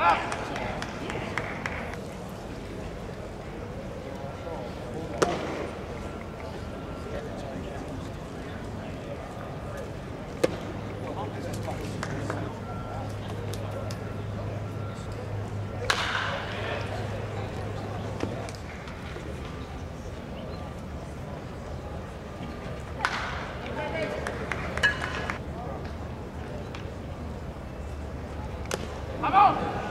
Come on!